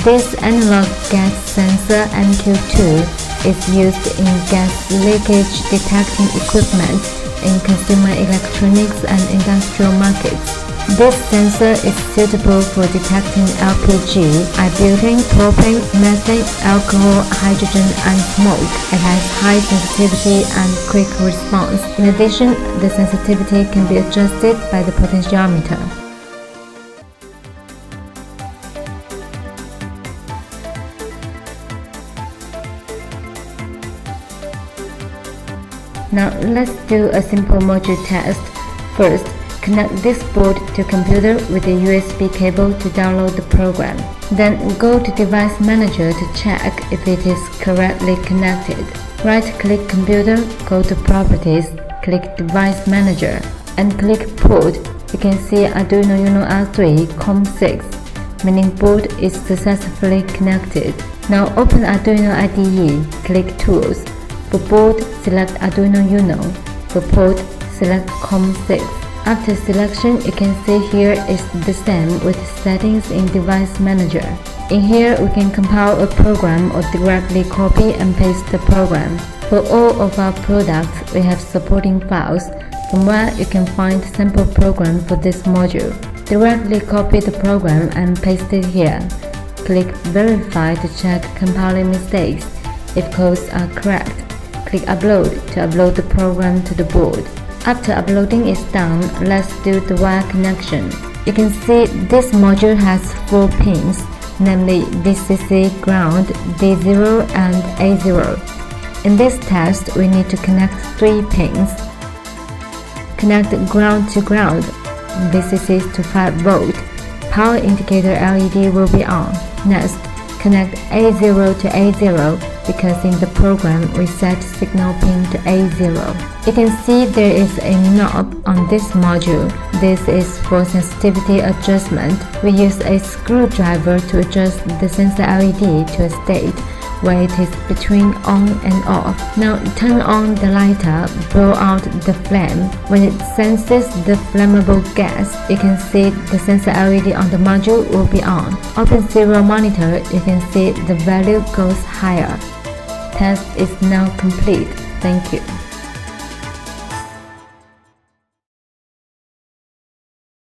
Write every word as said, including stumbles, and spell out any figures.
This analog gas sensor M Q two is used in gas leakage detecting equipment in consumer electronics and industrial markets. This sensor is suitable for detecting L P G, ibutane, propane, methane, alcohol, hydrogen, and smoke. It has high sensitivity and quick response. In addition, the sensitivity can be adjusted by the potentiometer. Now let's do a simple module test. First, connect this board to computer with a U S B cable to download the program. Then go to Device Manager to check if it is correctly connected. Right-click Computer, go to Properties, click Device Manager, and click Port. You can see Arduino Uno R three C O M six, meaning board is successfully connected. Now open Arduino I D E, click Tools. For board, select Arduino Uno. For port, select C O M six. After selection, you can see here is the same with settings in Device Manager. In here, we can compile a program or directly copy and paste the program. For all of our products, we have supporting files, from where you can find sample program for this module. Directly copy the program and paste it here. Click Verify to check compiling mistakes. If codes are correct, click Upload to upload the program to the board. After uploading is done, let's do the wire connection. You can see this module has four pins, namely V C C, ground, D zero and A zero. In this test, we need to connect three pins. Connect ground to ground, V C C to five volt. Power indicator L E D will be on. Next, connect A zero to A zero. Because in the program we set signal pin to A zero. You can see there is a knob on this module. This is for sensitivity adjustment. We use a screwdriver to adjust the sensor L E D to a state where it is between on and off. Now turn on the lighter, blow out the flame. When it senses the flammable gas, you can see the sensor L E D on the module will be on. Open serial monitor, you can see the value goes higher. Test is now complete. Thank you.